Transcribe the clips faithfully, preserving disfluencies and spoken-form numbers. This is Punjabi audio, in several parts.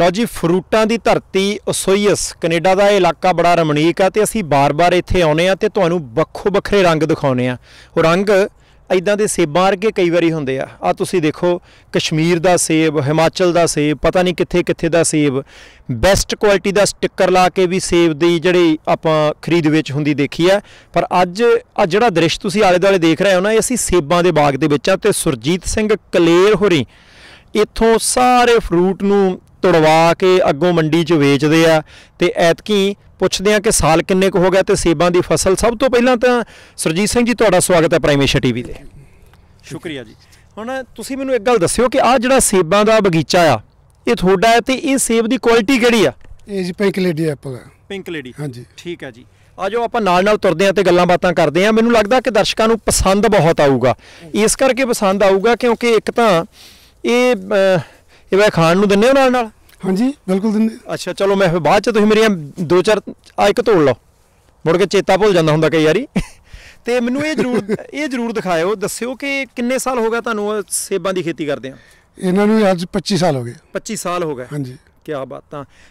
लो जी फ्रूटां दी धरती ओसोइस कनेडा दा इलाका बड़ा रमणीक है तो असी बार बार इत्थे आउणे आ ते तुहानूं बखो बखरे रंग दिखाउने आ। और रंग इदां दे सेबां वर्गे कई वारी हुंदे आ। आ तुसीं देखो कश्मीर दा सेब, हिमाचल दा सेब, पता नहीं कित्थे कित्थे दा सेब, बेस्ट क्वालिटी दा स्टिकर ला के भी सेब दी जिहड़ी आपां खरीद विच हुंदी देखी है। पर अज आ जिहड़ा दृश्य तुसीं आले दुआले देख रहे हो ना, असी सेबां दे बाग दे विच आ ते सुरजीत सिंह कलेर होरी इत्थों सारे फ्रूट नूं तोड़वा के अगों मंडी च वेचते हैं। तो ऐतकी पुछते हैं कि साल किन्ने को हो गया तो सेबां की फसल। सब तो पहला तो सुरजीत सिंह जी तुहाडा स्वागत है प्राइम एशिया टीवी ते। शुक्रिया जी। हुण तुसीं मैनूं एक गल दस्सिओ कि आ जिहड़ा सेबां दा बगीचा आ ये तुहाडा है ते ये सेब दी क्वालिटी किहड़ी आ? ये जी pink lady apple. Pink lady. हाँ जी ठीक है जी। आ जाओ आपां नाल नाल तुरदे आं ते गल्लां बातां करदे आं। मैनूं लगदा कि दर्शकां नूं पसंद बहुत आऊगा। इस करके पसंद आऊगा क्योंकि एक तां ये ये खाण नूं दिंदे हो नाल नाल। हाँ जी बिल्कुल दिन। अच्छा चलो मैं फिर बाद तो मेरिया दो चार आ एक तोड़ लो, मुड़ के चेता भुल जाता होंगे कई बारी। तो मैनू ये जरूर ये जरूर दिखाओ, दस्यो कि किन्ने साल हो गया तुहानूं सेबां की खेती करदे आ? इन्होंने अज पच्ची साल हो गए। पच्ची साल हो गए। हाँ जी क्या बात।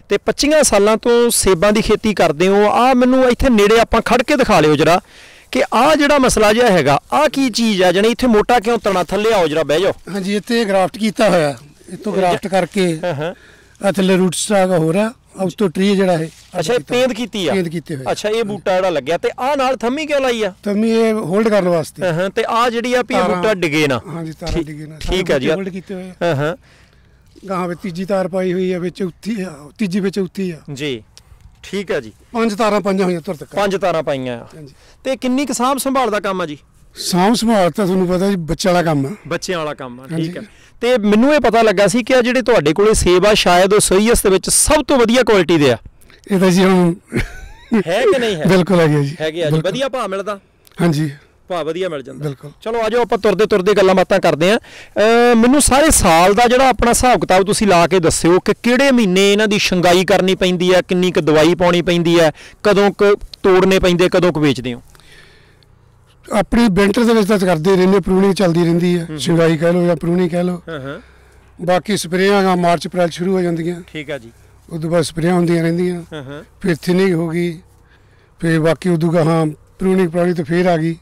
तो पच्चियां सालों तो सेबां की खेती करते हो। आ मैनू इत्थे नेड़े आपां खड़ के दिखा लिओ जरा कि आ जिहड़ा मसला जिहा हैगा आ की चीज़ है, जाने इत्थे मोटा क्यों तना थल्ले आओ जरा बह जाओ। हाँ जी इत्थे ग्राफ्ट कीता होया, इत्थों ग्राफ्ट करके थले रूट स्टाक हो रहा उस तो ट्री जड़ा है। अच्छा पेंद कीती आ? पेंद कीते होए। अच्छा ये बूटा जड़ा लग्या ते आ नाल थम्मी क्यों लाई आ? थम्मी ये होल्ड करने वास्ते। हां ते आ जड़ी आ भी बूटा डिगे ना। हां जी तारा डिगे ना। ठीक है जी होल्ड कीते होए। हां हां गांव में तीजी तार पाई हुई है विच उत्थी आ, तीजी विच उत्थी आ जी। ठीक है जी। पांच तारा पाई हुई तुर तक। पांच तारा पाईया। हां जी। ते किन्नी क सांभ संभाल दा काम आ जी? सांभ संभाल तो तुहानूं पता जी बच्चे वाला काम है। बच्चे वाला काम है। ठीक है। तो मैनू ये पता लगा सी कि आ जिहड़े तुहाडे कोले सेब आ शायद ओसोइस दे विच सब तो वधिया क्वालिटी दे आ। ये तो जी हम है कि नहीं है? बिल्कुल है जी। है जी वधिया भाव मिलदा। हाँ जी भाव वधिया मिल जांदा। बिल्कुल। चलो आ जाओ आपां तुरदे तुरदे गल्लां बातां करदे आ। मैनू सारे साल दा जिहड़ा अपना हिसाब किताब तुसीं ला के दस्सिओ कि किहड़े महीने इन्हां दी छंगाई करनी पैंदी आ, किन्नी क दवाई पाउणी पैंदी आ, कदों क तोड़ने पैंदे, कदों क बेचदे हो? अपनी विंटर दे विच तां करदे रहिंदे, प्रूनिंग चलदी रहिंदी है, छंगाई कह लो या प्रूनिंग कह लो। बाकी स्प्रेयां मार्च अप्रैल शुरू हो जांदियां। ठीक है जी। उदों बाद स्प्रेयां हुंदियां रहिंदियां, फिर थिनिंग हो गई, फिर बाकी उदों गां प्रूनिंग प्रणाली तो फिर आ गई,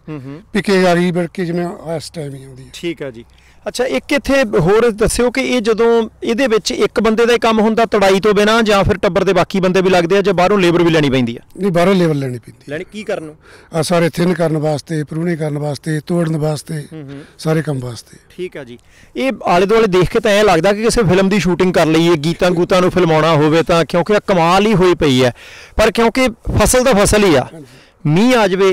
पिकिंग आ गई बल्कि जिवें इस टाइम ही आउंदी है। ठीक है जी। अच्छा एक इत्थे होर दस्सिओ कि ये जदों इहदे विच एक बंदे दा काम हुंदा तड़ाई तो बिना, जां फिर टब्बर दे बाकी बंदे भी लगदे आ, जां बाहरों लेबर भी लैणी पैंदी आ? नहीं बाहरों लेबर लैणी पैंदी। लैणी की करन आ? सारे थिन करन वास्ते, प्रूनिंग करन वास्ते, तोड़न वास्ते, सारे काम वास्ते। ठीक है जी। ये आले दुआले देख के तां ऐ लगदा कि किसी फिल्म दी शूटिंग कर लईए, गीतां गूतां नूं फिल्माउणा होवे तां, क्योंकि कमाल ही होई पई है। पर क्योंकि फसल तां फसल ही आ, मीह आ जाए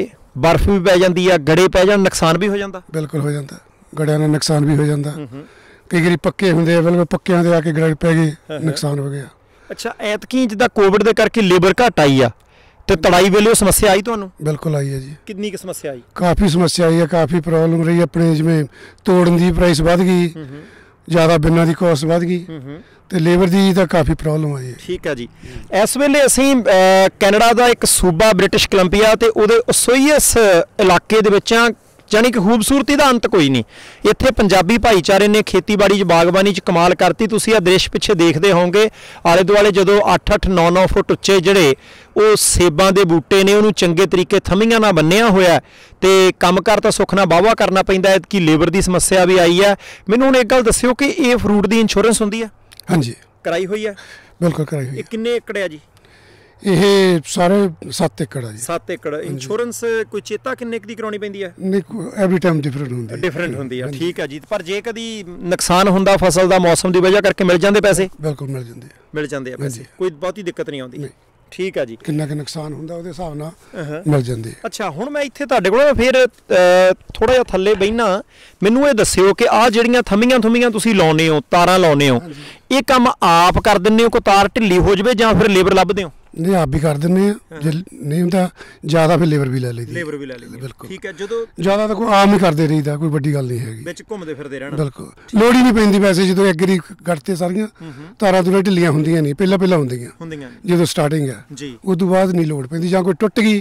बर्फ भी पै जाती है, गड़े पै जाए नुकसान भी हो जाता। बिल्कुल हो जाता, गड़िया का नुकसान भी हो जाता। कई बार पक्के होंगे, बिल्कुल पक्किया के आके गड़े पै गए, नुकसान हो गया। अच्छा ऐतकी जिद्दां कोविड के करके लेबर घट आई आ तो तड़ाई वेले समस्या आई तुहानूं? बिल्कुल आई है जी। कितनी की समस्या आई? काफ़ी समस्या आई है, काफ़ी प्रॉब्लम रही अपने, जिवें तोड़न की प्राइस वध गई, ज़्यादा बिन्ना की कॉस्ट वध गई, तो लेबर की तो काफ़ी प्रॉब्लम आई है। ठीक है जी। इस वेले असी कैनेडा का एक सूबा ब्रिटिश कोलंबिया तो वो ओसोइस इलाके यानी कि खूबसूरती का अंत कोई नहीं। इत्थे पंजाबी भाईचारे ने खेतीबाड़ी च बागबानी च कमाल करती। तुसीं आह दृश्य पिछे देखते होंगे आले दुआले जदों अठ अठ नौ नौ फुट उच्चे जिहड़े वो सेबां दे बूटे ने उन्होंने चंगे तरीके थम्मियां नाल बन्निया होया ते कमकार तां सुख नाल वाहवा करना पैंदा। कि लेबर की समस्या भी आई है। मैनूं हुण इक गल दस्सिओ कि ये फ्रूट की इंश्योरेंस हुंदी है? हाँ जी कराई हुई है। बिल्कुल कराई हुई है। किन्ने एकड़ है जी? ਇਹ ਸਾਰੇ ਸੱਤ ਏਕੜ ਆ ਜੀ। ਸੱਤ ਏਕੜ। ਇੰਸ਼ੋਰੈਂਸ ਕੋਈ ਚੇਤਾ ਕਿੰਨੇ ਕੁ ਦੀ ਕਰਾਉਣੀ ਪੈਂਦੀ ਹੈ? ਨਹੀਂ ਐਵਰੀ ਟਾਈਮ ਡਿਫਰੈਂਟ ਹੁੰਦੀ ਹੈ। ਡਿਫਰੈਂਟ ਹੁੰਦੀ ਹੈ। ਠੀਕ ਹੈ ਜੀ। ਪਰ ਜੇ ਕਦੀ ਨੁਕਸਾਨ ਹੁੰਦਾ ਫਸਲ ਦਾ ਮੌਸਮ ਦੀ ਵਜ੍ਹਾ ਕਰਕੇ ਮਿਲ ਜਾਂਦੇ ਪੈਸੇ? ਬਿਲਕੁਲ ਮਿਲ ਜਾਂਦੇ ਆ। ਮਿਲ ਜਾਂਦੇ ਆ ਪੈਸੇ, ਕੋਈ ਬਹੁਤੀ ਦਿੱਕਤ ਨਹੀਂ ਆਉਂਦੀ। ਠੀਕ ਹੈ ਜੀ। ਕਿੰਨਾ ਕੁ ਨੁਕਸਾਨ ਹੁੰਦਾ ਉਹਦੇ ਹਿਸਾਬ ਨਾਲ ਮਿਲ ਜਾਂਦੇ। ਅੱਛਾ ਹੁਣ ਮੈਂ ਇੱਥੇ ਤੁਹਾਡੇ ਕੋਲ ਫਿਰ ਥੋੜ੍ਹਾ ਜਿਹਾ ਥੱਲੇ ਬਹਿਣਾ। ਮੈਨੂੰ ਇਹ ਦੱਸਿਓ ਕਿ ਆਹ ਜਿਹੜੀਆਂ ਥੰਮੀਆਂ ਥੁੰਮੀਆਂ ਤੁਸੀਂ ਲਾਉਨੇ ਹੋ, ਤਾਰਾਂ ਲਾਉਨੇ ਹੋ, ਇਹ ਕੰਮ ਆਪ ਕਰ ਦਿੰਦੇ ਹੋ? ਕੋਈ ਤਾਰ ਢਿੱਲੀ ਹੋ ਜਾਵੇ ਜਾਂ ਫਿਰ ਲੇਬਰ ਲੱਭਦੇ ਹੋ? नहीं आप भी कर देने, जो नहीं होता ज़्यादा फिर लेबर भी लै लेते। लेबर भी लै लेते। बिल्कुल ठीक है। जो ज़्यादा तो कोई आम ही करते रहीदा, कोई बड़ी गल नहीं हैगी। बिच घुमदे फिरदे रहना। बिल्कुल लोड़ ही नहीं पैंदी वैसे। जो एक गरी कटते सारियां तारां दूरां ढिल्लियां हुंदियां नहीं, पहला पहला हुंदियां हुंदियां जो स्टार्टिंग है जी, उदों बाद नहीं लोड़ पैंदी। जां कोई टुट गई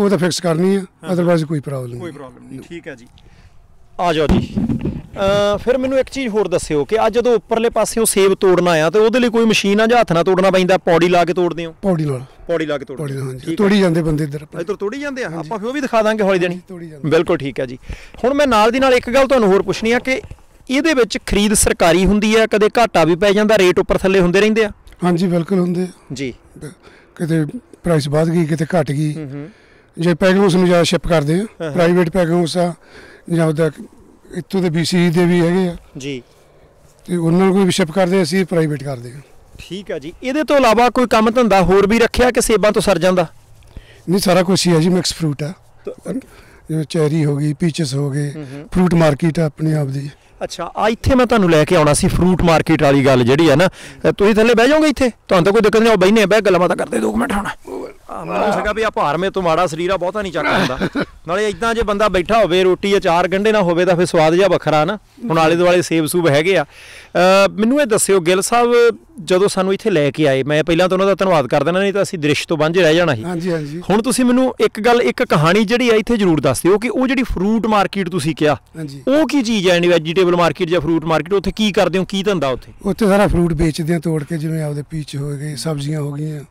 वो तो फिक्स करनी है, अदरवाइज कोई प्रॉब्लम कोई प्रॉब्लम नहीं। ठीक है जी। आ जाओ जी। फिर मैं एक चीज़ होर दस्यो कि अज जो उपरले पासे सेब तोड़ना आया तो वो कोई मशीन आ जां हत्थ नाल तोड़ना पैंदा? पौड़ी ला के तोड़दे हो? पौड़ी ला पौड़ी ला के तोड़दे हो। तोड़ी जांदे बंदे इधर इधर तोड़ी जांदे आ, आपां फिर वो भी दिखा दांगे हौली देनी। बिल्कुल ठीक है जी। हुण मैं नाल दी नाल एक गल तुहानूं होर पुछणी आ कि ਇਹਦੇ ਵਿੱਚ खरीद सरकारी ਹੁੰਦੀ ਹੈ, ਕਦੇ ਘਾਟਾ भी ਪੈ ਜਾਂਦਾ, रेट ਉੱਪਰ ਥੱਲੇ ਹੁੰਦੇ ਰਹਿੰਦੇ ਆ? ਹਾਂਜੀ ਬਿਲਕੁਲ ਹੁੰਦੇ ਜੀ, ਕਿਤੇ ਪ੍ਰਾਈਸ ਵਧ ਗਈ ਕਿਤੇ ਘਟ ਗਈ। ਜੇ ਪੈਕਿੰਗ ਉਸ ਨੂੰ ਜ਼ਿਆਦਾ ਸ਼ਿਪ ਕਰਦੇ ਆ, ਪ੍ਰਾਈਵੇਟ ਪੈਕਿੰਗ ਉਸ ਆ ਜਾਂ ਉਹਦਾ ਇੱਥੋਂ ਦੇ ਬੀਸੀ ਦੇ ਵੀ ਹੈਗੇ ਆ ਜੀ, ਤੇ ਉਹਨਾਂ ਨੂੰ ਕੋਈ ਸ਼ਿਪ ਕਰਦੇ ਅਸੀਂ ਪ੍ਰਾਈਵੇਟ ਕਰਦੇ ਆ। ਠੀਕ ਆ ਜੀ। ਇਹਦੇ ਤੋਂ ਇਲਾਵਾ ਕੋਈ ਕੰਮ ਧੰਦਾ ਹੋਰ ਵੀ ਰੱਖਿਆ ਕਿ ਸੇਬਾਂ ਤੋਂ ਸਰ ਜਾਂਦਾ? ਨਹੀਂ ਸਾਰਾ ਕੁਝ ਹੀ ਆ ਜੀ, ਮਿਕਸ ਫਰੂਟ ਆ, ਚੈਰੀ ਹੋ ਗਈ, ਪੀਚਸ ਹੋ ਗਏ, ਫਰੂਟ ਮਾਰਕੀਟ ਆ ਆਪਣੇ ਆਪ ਦੀ। अच्छा इतने मैं तुम्हें लैके आना सी फ्रूट मार्केट वाली गल जी है ना, तुम थले बह जाओगे इतने तो कोई दिक्कत नहीं? बहने बह गल बात करते दो मिनट आना हो सका भी आप हार में तो माड़ा शरीर बहुता नहीं चकता नाले इदा जो बंदा बैठा हो रोटी अचार गंढे ना हो फिर स्वाद जहा बखरा ना। हम आले दुआले सेब सूब है। मैनू ये दस्यो गिल साहब जो सू इतने लैके आए, मैं पहला तो उन्होंने धन्यवाद कर देना, नहीं तो असं दृश्य तो वांझे रह जाना ही। हुण तुसीं मैनू एक गल एक कहानी जी इतने जरूर दस दो कि जी फ्रूट मार्केट तुसीं क्या वो की चीज़ है? वेजीटेबल मार्केट या फ्रूट मार्केट उत्थे की करदे हो, की धंधा उत्थे? उत्थे सारा फ्रूट बेचदे आ तोड़ के, जिवें आपदे पीच हो गए सब्जियां हो गईयां।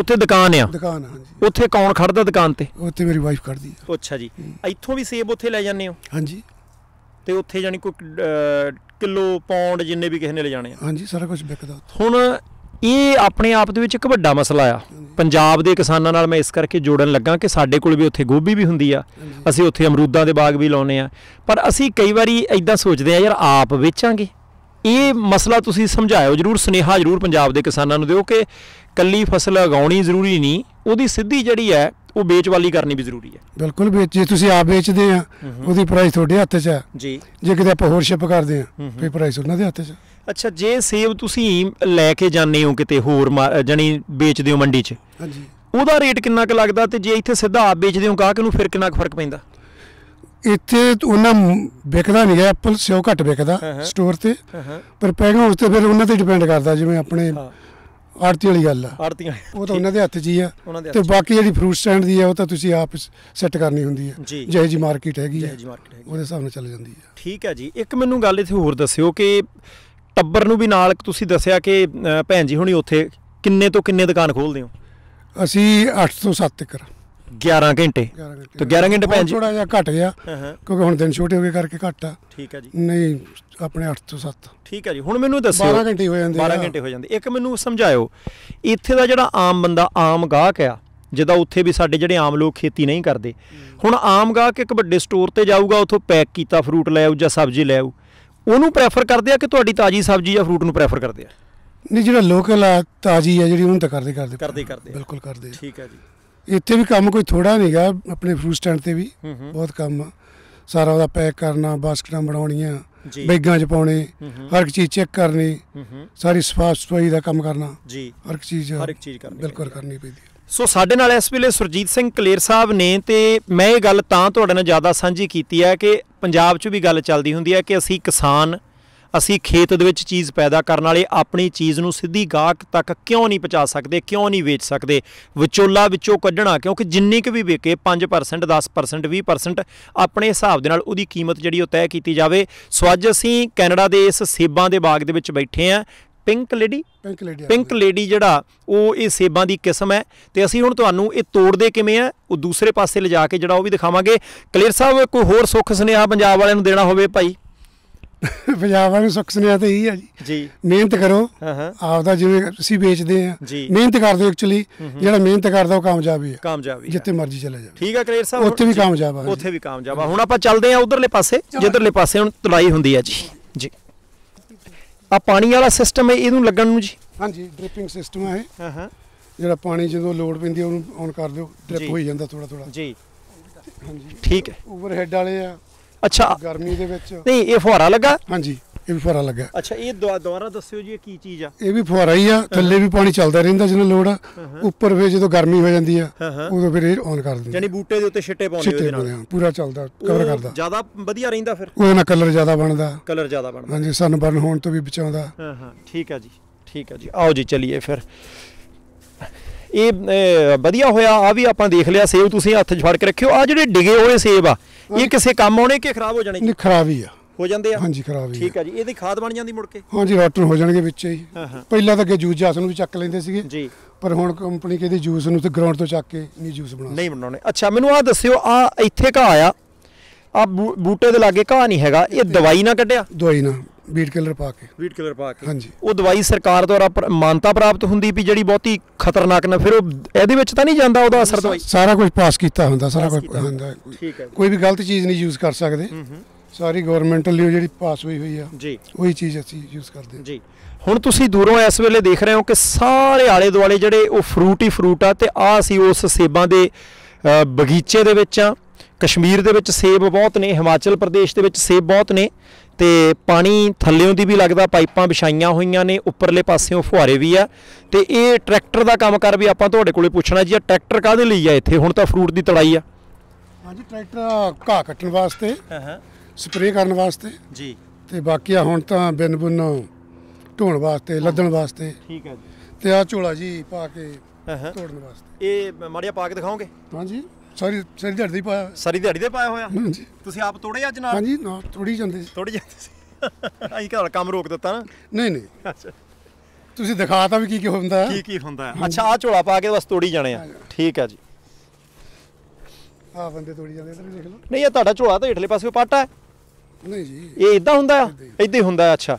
ਉੱਥੇ ਦੁਕਾਨ ਆ? ਦੁਕਾਨ ਆ। ਉੱਥੇ ਕੌਣ ਖੜਦਾ ਦੁਕਾਨ ਤੇ? ਉੱਥੇ ਮੇਰੀ ਵਾਈਫ ਖੜਦੀ ਆ। ਅੱਛਾ ਜੀ। ਇੱਥੋਂ ਵੀ ਸੇਬ ਉੱਥੇ ਲੈ ਜਾਂਦੇ ਹੋ? ਹਾਂਜੀ। ਤੇ ਉੱਥੇ ਯਾਨੀ ਕੋਈ ਕਿਲੋ ਪੌਂਡ ਜਿੰਨੇ ਵੀ ਕਿਸੇ ਨੇ ਲੈ ਜਾਣੇ ਆ? ਹਾਂਜੀ ਸਾਰਾ ਕੁਝ ਵਿਕਦਾ ਉੱਥੇ। ਹੁਣ ਇਹ ਆਪਣੇ ਆਪ ਦੇ ਵਿੱਚ ਇੱਕ ਵੱਡਾ ਮਸਲਾ ਆ ਪੰਜਾਬ ਦੇ ਕਿਸਾਨਾਂ ਨਾਲ। ਮੈਂ ਇਸ ਕਰਕੇ ਜੋੜਨ ਲੱਗਾ ਕਿ ਸਾਡੇ ਕੋਲ ਵੀ ਉੱਥੇ ਗੋਭੀ ਵੀ ਹੁੰਦੀ ਆ, ਅਸੀਂ ਉੱਥੇ ਅਮਰੂਦਾਂ ਦੇ ਬਾਗ ਵੀ ਲਾਉਨੇ ਆ, ਪਰ ਅਸੀਂ ਕਈ ਵਾਰੀ ਇਦਾਂ ਸੋਚਦੇ ਆ ਯਾਰ ਆਪ ਵੇਚਾਂਗੇ। ਇਹ ਮਸਲਾ ਤੁਸੀਂ ਸਮਝਾਇਓ ਜ਼ਰੂਰ, ਸੁਨੇਹਾ ਜ਼ਰੂਰ ਪੰਜਾਬ ਦੇ ਕਿਸਾਨਾਂ ਨੂੰ ਦਿਓ ਕਿ ਕੱਲੀ ਫਸਲ ਉਗਾਉਣੀ ਜ਼ਰੂਰੀ ਨਹੀਂ, ਉਹਦੀ ਸਿੱਧੀ ਜਿਹੜੀ ਹੈ ਉਹ ਵੇਚਵਾਲੀ ਕਰਨੀ ਵੀ ਜ਼ਰੂਰੀ ਹੈ। ਬਿਲਕੁਲ ਵੇਚ, ਜੇ ਤੁਸੀਂ ਆਪ ਵੇਚਦੇ ਆ ਉਹਦੀ ਪ੍ਰਾਈਸ ਤੁਹਾਡੇ ਹੱਥ 'ਚ ਹੈ ਜੀ, ਜੇ ਕਿਤੇ ਆਪਾਂ ਹੋਰ ਸ਼ਿਪ ਕਰਦੇ ਆ ਫਿਰ ਪ੍ਰਾਈਸ ਉਹਨਾਂ ਦੇ ਹੱਥ 'ਚ। ਅੱਛਾ ਜੇ ਸੇਬ ਤੁਸੀਂ ਲੈ ਕੇ ਜਾਂਦੇ ਹੋ ਕਿਤੇ ਹੋਰ ਜਾਨੀ ਵੇਚਦੇ ਹੋ ਮੰਡੀ 'ਚ, ਹਾਂਜੀ ਉਹਦਾ ਰੇਟ ਕਿੰਨਾ ਕੁ ਲੱਗਦਾ ਤੇ ਜੇ ਇੱਥੇ ਸਿੱਧਾ ਆਪ ਵੇਚਦੇ ਹੋ ਗਾਹਕ ਨੂੰ ਫਿਰ ਕਿੰਨਾ ਕੁ ਫਰਕ ਪੈਂਦਾ? ਇੱਥੇ ਉਹਨਾਂ ਵਿਕਦਾ ਨਹੀਂ ਹੈ, ਐਪਲ ਸਿਓ ਘੱਟ ਵਿਕਦਾ ਸਟੋਰ ਤੇ, ਪਰ ਪੈਗਾ ਉਸ ਤੇ ਫਿਰ ਉਹਨਾਂ ਤੇ ਡਿਪੈਂਡ ਕਰਦਾ, ਜਿਵੇਂ ਆਪਣੇ ਆੜਤੀ ਵਾਲੀ ਗੱਲ ਆ, ਆੜਤੀਆਂ ਉਹ ਤਾਂ ਉਹਨਾਂ ਦੇ ਹੱਥ 'ਚ ਹੀ ਆ, ਤੇ ਬਾਕੀ ਜਿਹੜੀ ਫਰੂਟ ਸਟੈਂਡ ਦੀ ਆ ਉਹ ਤਾਂ ਤੁਸੀਂ ਆਪ ਸੈੱਟ ਕਰਨੀ ਹੁੰਦੀ ਹੈ, ਜਿਹੇ ਜੀ ਮਾਰਕੀਟ ਹੈਗੀ ਹੈ ਉਹਦੇ ਹਿਸਾਬ ਨਾਲ ਚੱਲ ਜਾਂਦੀ ਹੈ। ਠੀਕ ਹੈ ਜੀ। ਇੱਕ ਮੈਨੂੰ ਗੱਲ ਇੱਥੇ ਹੋਰ ਦੱਸਿਓ ਕਿ ਟੱਬਰ ਨੂੰ ਵੀ ਨਾਲ ਤੁਸੀਂ ਦੱਸਿਆ ਕਿ ਭੈਣ ਜੀ ਹੁਣੀ ਉੱਥੇ ਕਿੰਨੇ ਤੋਂ ਕਿੰਨੇ ਦੁਕਾਨ ਖੋਲਦੇ ਹੋ? ਅਸੀਂ ਅੱਠ ਤੋਂ ਸੱਤ ਤੱਕ। ग्यारह घंटे तो ग्यारह घंटे भैन जी थोड़ा जिहा घट गया क्योंकि हुण दिन छोटे हो गए करके घट आ। ठीक है जी। नहीं अपने आठ तो सत्त। ठीक है जी। हुण मैनूं दस्सो बारह घंटे हो जांदे, बारह घंटे हो जांदे। एक मैनूं समझाओ इत्थे दा जिहड़ा आम बंदा आम गाहक आ, जिदा उत्थे भी साडे जिहड़े आम लोग खेती नहीं करदे, हुण आम गाहक एक वड्डे स्टोर ते जाऊगा उत्थों पैक कीता फ्रूट लै आऊ जां सब्जी लै आऊ, उहनूं प्रैफर करदे आ कि तुहाडी ताज़ी सब्जी जां फ्रूट नूं प्रैफर करदे आ? नहीं जिहड़ा लोकल आ ताज़ी आ जिहड़ी उहनूं तां करदे करदे करदे करदे बिल्कुल करदे। ठीक है जी। ਇੱਥੇ ਵੀ ਕੰਮ ਕੋਈ ਥੋੜਾ ਨਹੀਂ ਗਾ, ਆਪਣੇ ਫਰੂਟ ਸਟੈਂਡ ਤੇ ਵੀ ਬਹੁਤ ਕੰਮ ਆ, ਸਾਰਾ ਉਹਦਾ ਪੈਕ ਕਰਨਾ, ਬਾਸਕਟਾਂ ਬਣਾਉਣੀਆਂ, ਬੈਗਾਂ 'ਚ ਪਾਉਣੇ, ਹਰ ਇੱਕ ਚੀਜ਼ ਚੈੱਕ ਕਰਨੀ, ਸਾਰੀ ਸਾਫ ਸਫਾਈ ਦਾ ਕੰਮ ਕਰਨਾ ਜੀ, ਹਰ ਇੱਕ ਚੀਜ਼ ਹਰ ਇੱਕ ਚੀਜ਼ ਕਰਨੀ ਬਿਲਕੁਲ ਕਰਨੀ ਪੈਂਦੀ ਹੈ। ਸੋ ਸਾਡੇ ਨਾਲ ਇਸ ਵੇਲੇ ਸੁਰਜੀਤ ਸਿੰਘ ਕਲੇਰ ਸਾਹਿਬ ਨੇ ਤੇ ਮੈਂ ਇਹ ਗੱਲ ਤਾਂ ਤੁਹਾਡੇ ਨਾਲ ਜ਼ਿਆਦਾ ਸਾਂਝੀ ਕੀਤੀ ਹੈ ਕਿ ਪੰਜਾਬ 'ਚ ਵੀ ਗੱਲ ਚੱਲਦੀ ਹੁੰਦੀ ਹੈ ਕਿ ਅਸੀਂ ਕਿਸਾਨ, ਅਸੀਂ ਖੇਤ ਦੇ ਵਿੱਚ ਚੀਜ਼ ਪੈਦਾ ਕਰਨ ਵਾਲੇ ਆਪਣੀ ਚੀਜ਼ ਨੂੰ ਸਿੱਧੀ ਗਾਹਕ ਤੱਕ ਕਿਉਂ ਨਹੀਂ ਪਹੁੰਚਾ ਸਕਦੇ, ਕਿਉਂ ਨਹੀਂ ਵੇਚ ਸਕਦੇ? ਵਿਚੋਲਾ ਵਿੱਚੋਂ ਕੱਢਣਾ, ਕਿਉਂਕਿ ਜਿੰਨੀ ਕੁ ਵੀ ਵਿਕੇ ਪੰਜ ਪਰਸੈਂਟ ਦਸ ਪਰਸੈਂਟ ਵੀਹ ਪਰਸੈਂਟ ਆਪਣੇ ਹਿਸਾਬ ਦੇ ਨਾਲ ਉਹਦੀ ਕੀਮਤ ਜਿਹੜੀ ਉਹ ਤੈਅ ਕੀਤੀ ਜਾਵੇ। ਸੋ ਅੱਜ ਅਸੀਂ ਕੈਨੇਡਾ ਦੇ ਇਸ ਸੇਬਾਂ ਦੇ ਬਾਗ ਦੇ ਵਿੱਚ ਬੈਠੇ ਹਾਂ। Pink lady pink lady pink lady ਜਿਹੜਾ ਉਹ ਇਹ ਸੇਬਾਂ ਦੀ ਕਿਸਮ ਹੈ ਤੇ ਅਸੀਂ ਹੁਣ ਤੁਹਾਨੂੰ ਇਹ ਤੋੜਦੇ ਕਿਵੇਂ ਆ ਉਹ ਦੂਸਰੇ ਪਾਸੇ ਲਿਜਾ ਕੇ ਜਿਹੜਾ ਉਹ ਵੀ ਦਿਖਾਵਾਂਗੇ। ਕਲੇਰ ਸਾਹਿਬ ਕੋਈ ਹੋਰ ਸੁੱਖ ਸੁਨੇਹਾ ਪੰਜਾਬ ਵਾਲਿਆਂ ਨੂੰ ਦੇਣਾ ਹੋਵੇ ਭਾਈ? ਪੰਜਾਬ ਵਾਲੇ ਸੁੱਖ ਸੁਨੇਹਾ ਤਾਂ ਇਹੀ ਆ ਜੀ, ਮਿਹਨਤ ਕਰੋ ਆਪਦਾ, ਜਿਵੇਂ ਅਸੀਂ ਵੇਚਦੇ ਆ ਮਿਹਨਤ ਕਰਦੇ, ਐਕਚੁਅਲੀ ਜਿਹੜਾ ਮਿਹਨਤ ਕਰਦਾ ਉਹ ਕਾਮਯਾਬ ਹੀ ਆ, ਕਾਮਯਾਬ ਜਿੱਥੇ ਮਰਜ਼ੀ ਚਲੇ ਜਾਵੇ। ਠੀਕ ਆ ਕਲੇਰ ਸਾਹਿਬ, ਉੱਥੇ ਵੀ ਕਾਮਯਾਬ ਆ, ਉੱਥੇ ਵੀ ਕਾਮਯਾਬ ਆ। ਹੁਣ ਆਪਾਂ ਚੱਲਦੇ ਆ ਉਧਰਲੇ ਪਾਸੇ ਜਿੱਧਰਲੇ ਪਾਸੇ ਹੁਣ ਤੁੜਾਈ ਹੁੰਦੀ ਆ ਜੀ। ਜੀ ਆ ਪਾਣੀ ਵਾਲਾ ਸਿਸਟਮ ਹੈ ਇਹਨੂੰ ਲੱਗਣ ਨੂੰ ਜੀ? ਹਾਂਜੀ ਡ੍ਰਿਪਿੰਗ ਸਿਸਟਮ ਆ ਇਹ, ਜਿਹੜਾ ਪਾਣੀ ਜਦੋਂ ਲੋੜ ਪੈਂਦੀ ਉਹਨੂੰ ਔਨ ਕਰ ਦਿਓ, ਡ੍ਰਿਪ ਹੋਈ ਜਾਂਦਾ ਥੋੜਾ ਥੋੜਾ ਜੀ। ਹਾਂਜੀ ਠੀਕ ਹੈ। ਓਵਰ ਹੈਡ ਵਾਲੇ ਆ। अच्छा गर्मी दे विच नहीं ये फुहारा लगा? हाँ जी ये भी फुहारा लगा। अच्छा ये दोबारा दस्सियो जी की चीज़ आ? ये भी फुहारा ही आ, थल्ले भी पानी चलता रहिंदा जिन्ना लोड़ आ, उपर फिर जो गर्मी हो जाती है उदों फिर ये ऑन कर दिंदे, यानी बूटे दे उत्ते छिट्टे पाउंदे, ओहदे नाल पूरा चलदा कवर करदा, ज्यादा वधिया रहिंदा, फिर ओहदे नाल कलर ज्यादा बनदा, कलर ज्यादा बनदा। हाँ जी सनबर्न होण तो भी बचाउंदा। ठीक है जी। ठीक है जी। आओ जी चलीए फिर। ये वधिया होया आ भी आपां देख लिया। सेब तुसीं हत्थ 'ਚ ਫੜ ਕੇ ਰੱਖਿਓ। ਆ ਜਿਹੜੇ ਡਿਗੇ ਹੋਏ ਸੇਬ ਆ ਇਹ ਕਿਸੇ ਕੰਮ ਆਉਣੇ ਕਿ ਖਰਾਬ ਹੋ ਜਾਣੇ? ਨਹੀਂ ਖਰਾਬ ਹੀ ਆ। हो जाते हैं। ਹਾਂਜੀ ਖਰਾਬ ਠੀਕ ਹੈ ਜੀ। ਇਹਦੀ ਖਾਦ ਬਣ ਜਾਂਦੀ ਮੁੜ ਕੇ? ਹਾਂਜੀ ਰੋਟਨ ਹੋ ਜਾਣਗੇ ਵਿੱਚ ਹੀ। ਪਹਿਲਾਂ ਤਾਂ ਅੱਗੇ ਜੂਸ ਜਾਸ ਨੂੰ ਵੀ ਚੱਕ ਲੈਂਦੇ ਸੀਗੇ ਜੀ, ਪਰ ਹੁਣ ਕੰਪਨੀ ਕਹਿੰਦੀ ਜੂਸ ਨੂੰ ਤੇ ਗਰਾਊਂਡ ਤੋਂ ਚੱਕ ਕੇ ਨਹੀਂ ਜੂਸ ਬਣਾਉਣਾ, ਨਹੀਂ ਬਣਾਉਣੇ। ਅੱਛਾ ਮੈਨੂੰ ਆਹ ਦੱਸਿਓ, ਆ ਇੱਥੇ ਘਾਹ ਆ, ਆ ਬੂਟੇ ਦੇ ਲਾਗੇ ਘਾਹ ਨਹੀਂ ਹੈਗਾ, ਇਹ ਦਵਾਈ ਨਾ ਕੱਢਿਆ? ਦਵਾਈ ਨਾ, ਵੀਟ ਕਿਲਰ ਪਾ ਕੇ। ਵੀਟ ਕਿਲਰ ਪਾ ਕੇ ਹਾਂਜੀ। ਉਹ ਦਵਾਈ ਸਰਕਾਰ ਦੁਆਰਾ ਮਾਨਤਾ ਪ੍ਰਾਪਤ ਹੁੰਦੀ ਵੀ ਜਿਹੜੀ ਬਹੁਤੀ ਖਤਰਨਾਕ ਨਾ, ਫਿਰ ਉਹ ਇਹਦੇ ਵਿੱਚ ਤਾਂ ਨਹੀਂ ਜਾਂਦਾ ਉਹਦਾ ਅਸਰ? ਦਵਾਈ ਸਾਰਾ ਕੁਝ ਪਾਸ ਕੀਤਾ ਹੁੰਦਾ, ਸਾਰਾ ਕੁਝ ਹੁੰਦਾ, ਕੋਈ ਵੀ ਗਲਤ ਚੀਜ਼ ਨਹੀਂ ਯੂਜ਼ ਕਰ ਸਕਦੇ। ਸਾਰੀ ਗਵਰਨਮੈਂਟਲੀ ਜਿਹੜੀ ਪਾਸ ਹੋਈ ਹੋਈ ਆ ਜੀ, ਉਹੀ ਚੀਜ਼ ਅਸੀਂ ਯੂਜ਼ ਕਰਦੇ ਹਾਂ ਜੀ। ਹੁਣ ਤੁਸੀਂ ਦੂਰੋਂ ਇਸ ਵੇਲੇ ਦੇਖ ਰਹੇ ਹੋ ਕਿ ਸਾਰੇ ਆਲੇ ਦੁਆਲੇ ਜਿਹੜੇ ਉਹ ਫਰੂਟ ਹੀ ਫਰੂਟ ਆ, ਤੇ ਆਹ ਅਸੀਂ ਉਸ ਸੇਬਾਂ ਦੇ ਬਗੀਚੇ ਦੇ ਵਿੱਚ ਆ। ਕਸ਼ਮੀਰ ਦੇ ਵਿੱਚ ਸੇਬ ਬਹੁਤ ਨੇ, ਹਿਮਾਚਲ ਪ੍ਰਦੇਸ਼ ਦੇ ਵਿੱਚ ਸੇਬ ਬਹੁਤ ਨੇ, ਤੇ ਪਾਣੀ ਥੱਲਿਓਂ ਦੀ ਵੀ ਲੱਗਦਾ ਪਾਈਪਾਂ ਵਿਛਾਈਆਂ ਹੋਈਆਂ ਨੇ, ਉੱਪਰਲੇ ਪਾਸਿਓਂ ਫੁਹਾਰੇ ਵੀ ਆ। ਤੇ ਇਹ ਟਰੈਕਟਰ ਦਾ ਕੰਮ ਕਰ ਵੀ ਆਪਾਂ ਤੁਹਾਡੇ ਕੋਲੇ ਪੁੱਛਣਾ ਜੀ, ਟਰੈਕਟਰ ਕਾਹਦੇ ਲਈ ਆ ਇੱਥੇ? ਹੁਣ ਤਾਂ ਫਰੂਟ ਦੀ ਤੜਾਈ ਆ। ਹਾਂਜੀ ਟਰੈਕਟਰ ਘਾਹ ਕੱਟਣ ਵਾਸਤੇ, ਸਪਰੇ ਕਰਨ ਵਾਸਤੇ ਜੀ, ਤੇ ਬਾਕੀ ਆ ਹੁਣ ਤਾਂ ਬਿੰਨ ਬੁੰਨ ਢੋਣ ਵਾਸਤੇ, ਲੱਦਣ ਵਾਸਤੇ। ਠੀਕ ਹੈ ਜੀ। ਤੇ ਆ ਝੋਲਾ ਜੀ ਪਾ ਕੇ ਤੋੜਨ ਵਾਸਤੇ। ਇਹ ਮਾੜੀਆਂ ਪਾ ਕੇ ਦਿਖਾਓਗੇ? ਹਾਂਜੀ ਸਾਰੀ ਸਾਰੀ ਦਿਹਾੜੀ ਦੇ ਪਾਇਆ, ਸਾਰੀ ਦਿਹਾੜੀ ਦੇ ਪਾਇਆ ਹੋਇਆ। ਹਾਂਜੀ ਤੁਸੀਂ ਆਪ ਤੋੜੇ ਅੱਜ ਨਾਲ? ਹਾਂਜੀ ਨਾ, ਤੋੜੀ ਜਾਂਦੇ ਸੀ, ਤੋੜੀ ਜਾਂਦੇ ਸੀ। ਅਸੀਂ ਘਰ ਕੰਮ ਰੋਕ ਦਿੱਤਾ ਨਾ? ਨਹੀਂ ਨਹੀਂ। ਅੱਛਾ ਤੁਸੀਂ ਦਿਖਾ ਤਾ ਵੀ ਕੀ ਕੀ ਹੁੰਦਾ, ਕੀ ਕੀ ਹੁੰਦਾ। ਅੱਛਾ ਆ ਝੋਲਾ ਪਾ ਕੇ ਬਸ ਤੋੜੀ ਜਾਣੇ ਆ? ਠੀਕ ਹੈ ਜੀ। ਆ ਬੰਦੇ ਤੋੜੀ ਜਾਂਦੇ, ਇੱਧਰ ਦੇਖ ਲਓ। ਨਹੀਂ ਇਹ ਤੁਹਾਡਾ ਝੋਲਾ ਤਾਂ ਹੇਠਲੇ ਪਾਸੇ ਪਾਟਾ ਹੈ? ਨਹੀਂ ਜੀ ਇਹ ਇੱਦਾਂ ਹੁੰਦਾ ਆ, ਇੱਦਾਂ ਹੀ ਹੁੰਦਾ। ਅੱਛਾ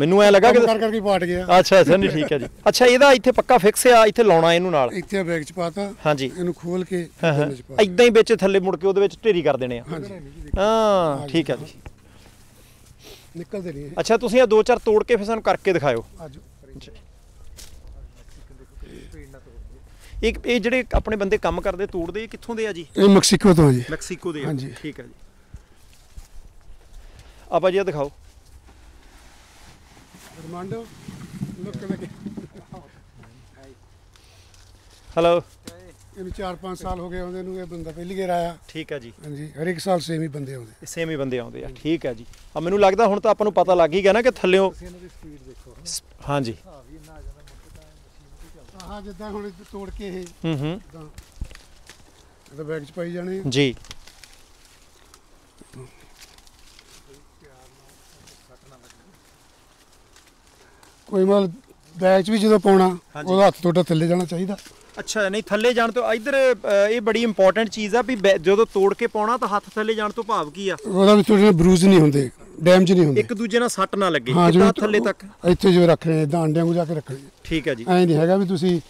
ਮੈਨੂੰ ਐ ਲੱਗਾ ਕਿ ਕਰ ਕਰਕੇ ਪਾਟ ਗਿਆ। ਅੱਛਾ ਅੱਛਾ ਨਹੀਂ ਠੀਕ ਹੈ ਜੀ। ਅੱਛਾ ਇਹਦਾ ਇੱਥੇ ਪੱਕਾ ਫਿਕਸ ਆ, ਇੱਥੇ ਲਾਉਣਾ ਇਹਨੂੰ ਨਾਲ? ਇੱਥੇ ਬੈਗ ਚ ਪਾਤਾ। ਹਾਂਜੀ ਇਹਨੂੰ ਖੋਲ ਕੇ ਇਦਾਂ ਹੀ ਵਿੱਚ ਥੱਲੇ ਮੁੜ ਕੇ ਉਹਦੇ ਵਿੱਚ ਢੇਰੀ ਕਰ ਦੇਣੇ ਆ। ਹਾਂ ਠੀਕ ਹੈ ਜੀ, ਨਿਕਲਦੇ ਨਹੀਂ। ਅੱਛਾ ਤੁਸੀਂ ਆ ਦੋ ਚਾਰ ਤੋੜ ਕੇ ਫਿਰ ਸਾਨੂੰ ਕਰਕੇ ਦਿਖਾਇਓ। ਇੱਕ ਇਹ ਜਿਹੜੇ ਆਪਣੇ ਬੰਦੇ ਕੰਮ ਕਰਦੇ ਤੋੜਦੇ, ਇਹ ਕਿੱਥੋਂ ਦੇ ਆ ਜੀ? ਇਹ ਮੈਕਸੀਕੋ ਤੋਂ ਜੀ। ਮੈਕਸੀਕੋ ਦੇ? ਹਾਂਜੀ ਠੀਕ ਹੈ ਜੀ। ਆਪਾਂ ਜੀ ਦਿਖਾਓ। ਹੈਲੋ ਇਹਨੂੰ ਚਾਰ ਪੰਜ ਸਾਲ ਹੋ ਗਏ ਆਉਂਦੇ ਨੂੰ, ਇਹ ਬੰਦਾ ਪਹਿਲੀ ਵਾਰ ਆਇਆ। ਠੀਕ ਹੈ ਜੀ। ਹਾਂਜੀ ਹਰੇਕ ਸਾਲ ਸੇਮ ਹੀ ਬੰਦੇ ਆਉਂਦੇ, ਸੇਮ ਹੀ ਬੰਦੇ ਆਉਂਦੇ ਆ। ਠੀਕ ਹੈ ਜੀ। ਆ ਮੈਨੂੰ ਲੱਗਦਾ ਹੁਣ ਤਾਂ ਆਪਾਂ ਨੂੰ ਪਤਾ ਲੱਗ ਹੀ ਗਿਆ ਨਾ ਕਿ ਥੱਲਿਓਂ ਸਪੀਡ ਦੇਖੋ। ਹਾਂਜੀ ਹਾਂ ਜਿੱਦਾਂ ਹੁਣ ਤੋੜ ਕੇ ਇਹ ਹੂੰ ਹੂੰ ਇਹਦਾ ਬੈਗ ਚ ਪਾਈ ਜਾਣੇ ਜੀ। ਕੋਈ ਮਲ ਬੈਗ ਚ ਵੀ ਜਦੋਂ ਪਾਉਣਾ ਉਹਦਾ ਹੱਥ ਤੁਹਾਡਾ ਥੱਲੇ ਜਾਣਾ ਚਾਹੀਦਾ। ਅੱਛਾ ਨਹੀਂ ਥੱਲੇ ਜਾਣ ਤੋਂ ਇੱਧਰ, ਇਹ ਬੜੀ ਇੰਪੋਰਟੈਂਟ ਚੀਜ਼ ਆ ਵੀ ਜਦੋਂ ਤੋੜ ਕੇ ਪਾਉਣਾ ਤਾਂ ਹੱਥ ਥੱਲੇ ਜਾਣ ਤੋਂ ਭਾਵ ਕੀ ਆ? ਉਹਦਾ ਵੀ ਤੁਹਾਡੇ ਨਾਲ ਬਰੂਜ਼ ਨਹੀਂ ਹੁੰਦੇ, ਡੈਮੇਜ ਨਹੀਂ ਹੁੰਦੇ, ਇੱਕ ਦੂਜੇ ਨਾਲ ਸੱਟ ਨਾ ਲੱਗੇ। ਇੱਦਾਂ ਥੱਲੇ ਤੱਕ ਇੱਥੇ ਜਿਵੇਂ ਰੱਖ ਰਹੇ ਇੱਦਾਂ ਅੰਡਿਆਂ ਨੂੰ ਜਾ ਕੇ ਰੱਖਣੇ। ਠੀਕ ਹੈ ਜੀ। ਐਂ ਨਹੀਂ ਹੈਗਾ ਵੀ ਤੁਸੀਂ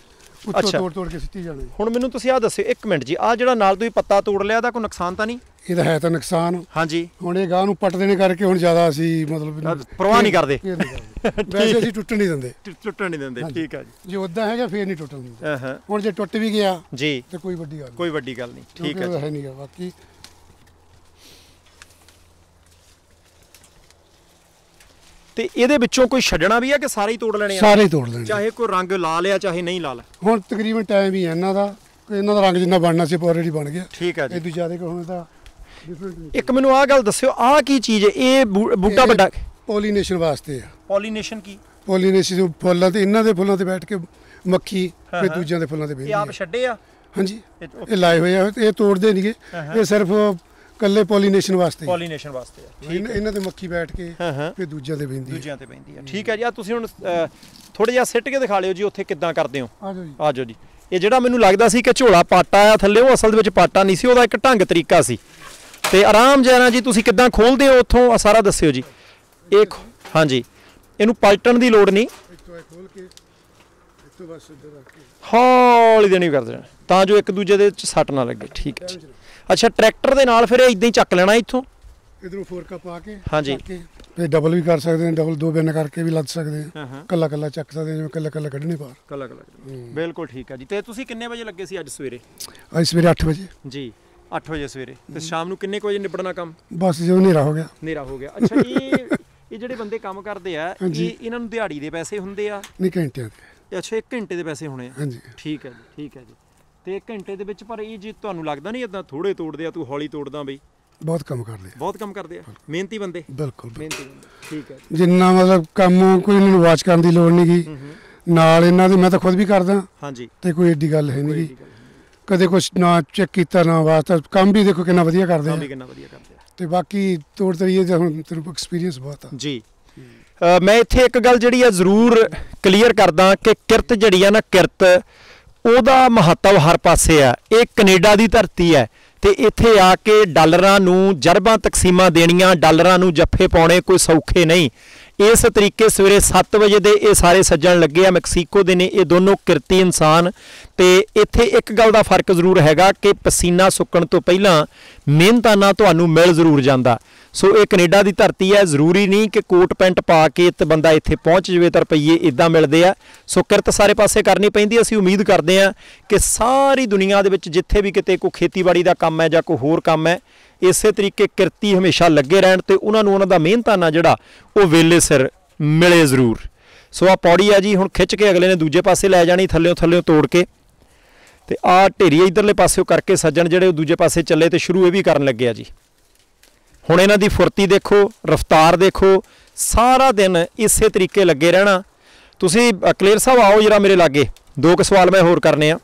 ਉੱਤੋਂ ਤੋੜ ਤੋੜ ਕੇ ਸਿੱਟੀ ਜਾਣੇ। ਹੁਣ ਮੈਨੂੰ ਤੁਸੀਂ ਆਹ ਦੱਸਿਓ ਇੱਕ ਮਿੰਟ ਜੀ, ਆਹ ਜਿਹੜਾ ਨਾਲ ਤੁਸੀਂ ਪੱਤਾ ਤੋੜ ਲਿਆ ਇਹਦਾ ਕੋਈ ਨੁਕਸਾਨ ਤਾਂ ਨਹੀਂ? ਇਹਦਾ ਹੈ ਤਾਂ ਨੁਕਸਾਨ। ਹਾਂਜੀ ਹੁਣ ਇਹ ਗਾਹ ਨੂੰ ਪੱਟ ਦੇਣੇ ਕਰਕੇ ਹੁਣ ਜ਼ਿਆਦਾ ਅਸੀਂ ਮਤਲਬ ਪਰਵਾਹ ਨਹੀਂ ਕਰਦੇ, ਵੈਸੇ ਅਸੀਂ ਟੁੱਟਣ ਨਹੀਂ ਦਿੰਦੇ, ਟੁੱਟਣ ਨਹੀਂ ਦਿੰਦੇ। ਠੀਕ ਹੈ ਜੀ। ਜੇ ਉੱਦਾਂ ਹੈਗਾ ਫੇਰ ਨਹੀਂ ਟੁੱਟਣ ਦਿੰਦੇ। ਹੁਣ ਜੇ ਟੁੱਟ ਵੀ ਗਿਆ ਜੀ ਤੇ ਕੋਈ ਵੱਡੀ ਗੱਲ, ਕੋਈ ਵੱਡੀ ਗੱਲ ਨਹੀਂ। ਠੀਕ ਹੈ ਜੀ। ਨਹੀਂ ਬਾਕੀ ਤੇ ਇਹਦੇ ਵਿੱਚੋਂ ਕੋਈ ਛੱਡਣਾ ਵੀ ਆ ਕਿ ਸਾਰੇ ਹੀ ਤੋੜ ਲੈਣੇ ਆ? ਸਾਰੇ ਹੀ ਤੋੜ ਲੈਣੇ, ਚਾਹੇ ਕੋਈ ਰੰਗ ਲਾ ਲਿਆ ਚਾਹੇ ਨਹੀਂ ਲਾ ਲਿਆ। ਹੁਣ ਤਕਰੀਬਨ ਟਾਈਮ ਹੀ ਇਹਨਾਂ ਦਾ, ਇਹਨਾਂ ਦਾ ਰੰਗ ਜਿੰਨਾ ਬਣਨਾ ਸੀ ਆਲਰੇਡੀ ਬਣ ਗਿਆ। ਠੀਕ ਹੈ ਜੀ। ਇਹ ਜ਼ਿਆਦਾ ਹੁਣ ਤਾਂ ਇੱਕ ਮੈਨੂੰ ਆਹ ਗੱਲ ਦੱਸਿਓ, ਆਹ ਕੀ ਚੀਜ਼ ਹੈ? ਇਹ ਬੂਟਾ ਵੱਡਾ ਪੋਲੀਨੇਸ਼ਨ ਵਾਸਤੇ ਆ। ਪੋਲੀਨੇਸ਼ਨ ਕੀ? ਪੋਲੀਨੇਸ਼ਨ ਫੁੱਲਾਂ ਤੇ, ਇਹਨਾਂ ਦੇ ਫੁੱਲਾਂ ਤੇ ਬੈਠ ਕੇ ਮੱਖੀ ਫਿਰ ਦੂਜਿਆਂ ਦੇ ਫੁੱਲਾਂ ਤੇ ਬੈਠ ਕੇ। ਆਪ ਛੱਡੇ ਆ? ਹਾਂਜੀ ਇਹ ਲਾਏ ਹੋਏ ਆ, ਇਹ ਤੋੜਦੇ ਨਹੀਂਗੇ, ਇਹ ਸਿਰਫ ਕੱਲੇ ਪੋਲੀਨੇਸ਼ਨ ਵਾਸਤੇ, ਪੋਲੀਨੇਸ਼ਨ ਵਾਸਤੇ ਆ। ਇਹਨਾਂ ਤੇ ਮੱਖੀ ਬੈਠ ਕੇ ਫਿਰ ਦੂਜਿਆਂ ਤੇ ਬਹਿੰਦੀ, ਦੂਜਿਆਂ ਤੇ ਬਹਿੰਦੀ ਆ। ਠੀਕ ਹੈ ਜੀ। ਆ ਤੁਸੀਂ ਹੁਣ ਥੋੜਾ ਜਿਹਾ ਸਿੱਟ ਕੇ ਦਿਖਾ ਲਿਓ ਜੀ ਉੱਥੇ ਕਿੱਦਾਂ ਕਰਦੇ ਹੋ। ਆਜੋ ਜੀ, ਆਜੋ ਜੀ। ਇਹ ਜਿਹੜਾ ਮੈਨੂੰ ਲੱਗਦਾ ਸੀ ਕਿ ਝੋਲਾ ਪਾਟਾ ਆ ਥੱਲੇ, ਉਹ ਅਸਲ ਦੇ ਵਿੱਚ ਪਾਟਾ ਨਹੀਂ ਸੀ, ਉਹਦਾ ਇੱਕ ਢੰਗ ਤਰੀਕਾ ਸੀ। ਤੇ ਆਰਾਮ ਜੈਨਾ ਜੀ ਤੁਸੀਂ ਕਿੱਦਾਂ ਖੋਲਦੇ ਹੋ ਉੱਥੋਂ ਸਾਰਾ ਦੱਸਿਓ ਜੀ। ਇਹ ਹਾਂਜੀ ਇਹਨੂੰ ਪਲਟਣ ਦੀ ਲੋੜ ਨਹੀਂ, ਹੌਲੀ ਦੇਣੀ ਕਰ ਦੇਣਾ ਤਾਂ ਜੋ ਇੱਕ ਦੂਜੇ ਦੇ ਵਿੱਚ ਸੱਟ ਨਾ ਲੱਗੇ। ਠੀਕ ਹੈ ਜੀ। ਅੱਛਾ ਟਰੈਕਟਰ ਦੇ ਨਾਲ ਫਿਰ ਇਹ ਇੱਦਾਂ ਹੀ ਚੱਕ ਲੈਣਾ ਇੱਥੋਂ? ਇਧਰੋਂ ਫੋਰਕਾ ਪਾ ਕੇ। ਹਾਂਜੀ ਇਹ ਡਬਲ ਵੀ ਕਰ ਸਕਦੇ ਨੇ, ਡਬਲ ਦੋ ਬਿੰਨ ਕਰਕੇ ਵੀ ਲੱਦ ਸਕਦੇ ਆ, ਕੱਲਾ ਕੱਲਾ ਚੱਕ ਸਕਦੇ ਜਿਵੇਂ ਕੱਲਾ ਕੱਲਾ ਕੱਢਣੇ ਬਾਹਰ, ਕੱਲਾ ਕੱਲਾ। ਬਿਲਕੁਲ ਠੀਕ ਆ ਜੀ। ਤੇ ਤੁਸੀਂ ਕਿੰਨੇ ਵਜੇ ਲੱਗੇ ਸੀ ਅੱਜ ਸਵੇਰੇ? ਅੱਜ ਸਵੇਰੇ ਅੱਠ ਵਜੇ ਜੀ, ਅੱਠ ਵਜੇ ਸਵੇਰੇ। ਤੇ ਸ਼ਾਮ ਨੂੰ ਕਿੰਨੇ ਵਜੇ ਨਿਬੜਨਾ ਕੰਮ? ਬਸ ਜਦੋਂ ਹਨੇਰਾ ਹੋ ਗਿਆ, ਹਨੇਰਾ ਹੋ ਗਿਆ। ਅੱਛਾ ਇਹ ਇਹ ਜਿਹੜੇ ਬੰਦੇ ਕੰਮ ਕਰਦੇ ਆ ਇਹ ਇਹਨਾਂ ਨੂੰ ਦਿਹਾੜੀ ਦੇ ਪੈਸੇ ਹੁੰਦੇ ਆ? ਨਹੀਂ ਘੰਟਿਆਂ ਦੇ। ਅੱਛਾ ਇੱਕ ਘੰਟੇ ਦੇ ਪੈਸੇ ਹੋਣੇ ਆ? ਹਾਂਜੀ ਠੀਕ ਹੈ ਜੀ, ਠੀਕ ਹੈ ਜੀ। ਤੇ ਘੰਟੇ ਦੇ ਵਿੱਚ ਪਰ ਇਹ ਜੀ ਤੁਹਾਨੂੰ ਲੱਗਦਾ ਨਹੀਂ ਇਦਾਂ ਥੋੜੇ ਤੋੜਦੇ ਆ, ਤੂੰ ਹੌਲੀ ਤੋੜਦਾ ਬਈ? ਬਹੁਤ ਕੰਮ ਕਰਦੇ ਆ, ਬਹੁਤ ਕੰਮ ਕਰਦੇ ਆ, ਮਿਹਨਤੀ ਬੰਦੇ। ਬਿਲਕੁਲ ਮਿਹਨਤੀ ਬੰਦੇ। ਠੀਕ ਹੈ ਜਿੰਨਾ ਮਤਲਬ ਕੰਮ ਕੋਈ ਇਹਨਾਂ ਨੂੰ ਵਾਚ ਕਰਨ ਦੀ ਲੋੜ ਨਹੀਂ ਗਈ ਨਾਲ ਇਹਨਾਂ ਦੇ, ਮੈਂ ਤਾਂ ਖੁਦ ਵੀ ਕਰਦਾ। ਹਾਂਜੀ ਤੇ ਕੋਈ ਏਡੀ ਗੱਲ ਹੈ ਨਹੀਂ ਗਈ, कदे कुछ ना चेक किया ना वास्ता काम भी देखो कितना वधिया करते हैं। बाकी तौर तरीके जो हम तेरे एक्सपीरियंस बहुत है जी। मैं इत्थे एक गल जिहड़ी जरूर क्लीयर करदा कि किरत जिहड़ी ना किरत उहदा महत्व हर पासे आ। ये कनेडा की धरती है तो इत्थे आके डालरां नूं जरबां तकसीमां देणियां, डालरां नूं जफे पाने कोई सौखे नहीं। इस तरीके सवेरे सत्त वजे दे ये सारे सज्जन लगे आ, मैक्सीको दे ने ये दोनों किरती इंसान। तो इत्थे एक गल दा फर्क जरूर हैगा कि पसीना सुकण तो पहलां मेहनतां नाल तुहानूं मिल जरूर जांदा। सो ये कनेडा की धरती है, जरूरी नहीं कि कोट पैंट पा के तो बंदा इत्थे पहुँच जाए तो रुपये इदा मिलते हैं। सो किरत सारे पासे करनी पैंदी। असीं उम्मीद करते हैं कि सारी दुनिया के जिथे भी किते कोई खेतीबाड़ी का काम है जां कोई होर काम है, इस तरीके किरती हमेशा लगे रहन तो उन्होंने उन्होंने मेहनताना जोड़ा वो वेले सिर मिले जरूर। सो आ पौड़ी है जी, हुण खिच के अगले ने दूजे पासे लै जानी, थल्यों थल्यों तोड़ के तो आ ढेरी इधरले पासे करके सज्जन जोड़े दूजे पासे चले तो शुरू ये भी करन लगे आ जी। हुण इन्हां दी फुर्ती देखो, रफ्तार देखो, सारा दिन इस तरीके लगे रहना। तुसीं कलेर साहब आओ जरा मेरे लागे, दो क सवाल मैं होर करने आ।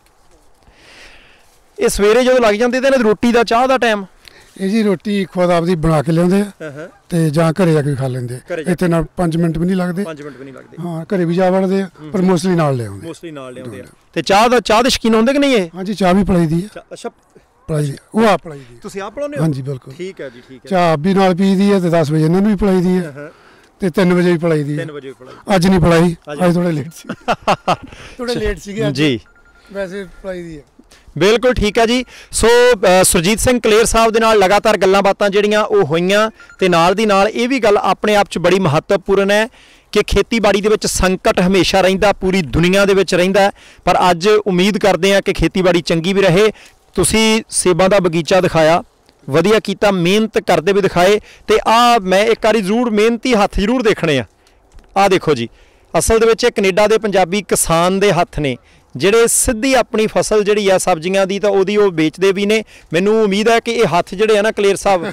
ये सवेरे जो लग जाते तो रोटी का चाह का टाइम ਇਹ ਜੀ ਰੋਟੀ ਖੁਦ ਆਪਦੀ ਬਣਾ ਕੇ ਲਿਆਉਂਦੇ ਆ ਤੇ ਜਾਂ ਘਰੇ ਜਾ ਕੇ ਖਾ ਲੈਂਦੇ ਆ। ਇੱਥੇ ਨਾਲ ਪੰਜ ਮਿੰਟ ਵੀ ਨਹੀਂ ਲੱਗਦੇ ਪੰਜ ਮਿੰਟ ਵੀ ਨਹੀਂ ਲੱਗਦੇ ਹਾਂ, ਘਰੇ ਵੀ ਜਾ ਵੜਦੇ ਆ ਪਰ ਮੋਸਟਲੀ ਨਾਲ ਲਿਆਉਂਦੇ ਮੋਸਟਲੀ ਨਾਲ ਲਿਆਉਂਦੇ ਆ। ਤੇ ਚਾਹ ਦਾ ਚਾਹ ਦੇ ਸ਼ਕੀਨ ਹੁੰਦੇ ਕਿ ਨਹੀਂ ਇਹ? ਹਾਂਜੀ, ਚਾਹ ਵੀ ਪਲਾਈਦੀ ਆ। ਅੱਛਾ, ਪਲਾਈਦੀ ਉਹ ਆ ਪਲਾਈਦੀ ਤੁਸੀਂ ਆਪ ਪਲਾਉਂਦੇ ਹੋ? ਹਾਂਜੀ ਬਿਲਕੁਲ, ਠੀਕ ਹੈ ਜੀ, ਠੀਕ ਹੈ। ਚਾਹ ਵੀ ਨਾਲ ਪੀਦੀ ਆ ਤੇ ਦਸ ਵਜੇ ਇਹਨਾਂ ਨੂੰ ਵੀ ਪਲਾਈਦੀ ਆ ਤੇ ਤਿੰਨ ਵਜੇ ਵੀ ਪਲਾਈਦੀ ਆ। ਤਿੰਨ ਵਜੇ ਪਲਾਈ? ਅੱਜ ਨਹੀਂ ਪਲਾਈ, ਅੱਜ ਥੋੜੇ ਲੇਟ ਸੀ, ਥੋੜੇ ਲੇਟ ਸੀਗੇ ਜੀ, ਵੈਸੇ ਪਲਾਈਦੀ ਆ। बिल्कुल ठीक है जी। सो सुरजीत सिंह कलेर साहब के नाल लगातार गल्लां बातां जिहड़ियां ओह होईयां ते नाल दी नाल ये भी गल अपने आप च बड़ी महत्वपूर्ण है कि खेतीबाड़ी दे विच संकट हमेशा रहिंदा, पूरी दुनिया दे विच रहिंदा, पर अज उम्मीद करते हैं कि खेतीबाड़ी चंगी भी रहे। तुसीं सेबां दा बगीचा दिखाया, वधिया कीता, मेहनत करदे भी दिखाए। तो आ मैं एक बारी जरूर मेहनती हत्थ जरूर देखने आ। आ देखो जी, असल दे विच कनेडा दे पंजाबी किसान दे हत्थ ने ਜਿਹੜੇ ਸਿੱਧੀ ਆਪਣੀ ਫਸਲ ਜਿਹੜੀ ਆ ਸਬਜ਼ੀਆਂ ਦੀ ਤਾਂ ਉਹਦੀ ਉਹ ਵੇਚਦੇ ਵੀ ਨੇ। ਮੈਨੂੰ ਉਮੀਦ ਹੈ ਕਿ ਇਹ ਹੱਥ ਜਿਹੜੇ ਆ ਨਾ ਕਲੇਰ ਸਾਹਿਬ,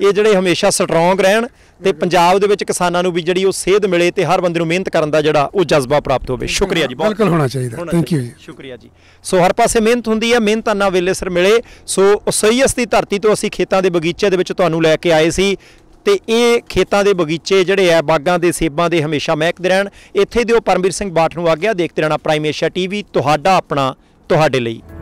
ਇਹ ਜਿਹੜੇ ਹਮੇਸ਼ਾ ਸਟਰੋਂਗ ਰਹਿਣ ਤੇ ਪੰਜਾਬ ਦੇ ਵਿੱਚ ਕਿਸਾਨਾਂ ਨੂੰ ਵੀ ਜਿਹੜੀ ਉਹ ਸੇਧ ਮਿਲੇ ਤੇ ਹਰ ਬੰਦੇ ਨੂੰ ਮਿਹਨਤ ਕਰਨ ਦਾ ਜਿਹੜਾ ਉਹ ਜਜ਼ਬਾ ਪ੍ਰਾਪਤ ਹੋਵੇ। ਸ਼ੁਕਰੀਆ ਜੀ, ਬਿਲਕੁਲ ਹੋਣਾ ਚਾਹੀਦਾ। ਥੈਂਕ ਯੂ ਜੀ, ਸ਼ੁਕਰੀਆ ਜੀ। ਸੋ ਹਰ ਪਾਸੇ ਮਿਹਨਤ ਹੁੰਦੀ ਹੈ, ਮਿਹਨਤ ਨਾਲ ਵੇਲੇ ਸਿਰ ਮਿਲੇ। ਸੋ ਉਸਈਅਸ ਦੀ ਧਰਤੀ ਤੋਂ ਅਸੀਂ ਖੇਤਾਂ ਦੇ ਬਗੀਚੇ ਦੇ ਵਿੱਚ ਤੁਹਾਨੂੰ ਲੈ ਕੇ ਆਏ ਸੀ ਤੇ ਇਹ ਖੇਤਾਂ ਦੇ ਬਗੀਚੇ ਜਿਹੜੇ ਆ ਬਾਗਾਂ ਦੇ ਸੇਬਾਂ ਦੇ ਹਮੇਸ਼ਾ ਮਹਿਕਦੇ ਰਹਿਣ। ਇੱਥੇ ਦਿਓ ਪਰਮਵੀਰ ਸਿੰਘ ਬਾਠ ਨੂੰ ਆਗਿਆ। ਦੇਖਦੇ ਰਹਿਣਾ ਪ੍ਰਾਈਮ ਏਸ਼ੀਆ ਟੀਵੀ, ਤੁਹਾਡਾ ਆਪਣਾ, ਤੁਹਾਡੇ ਲਈ।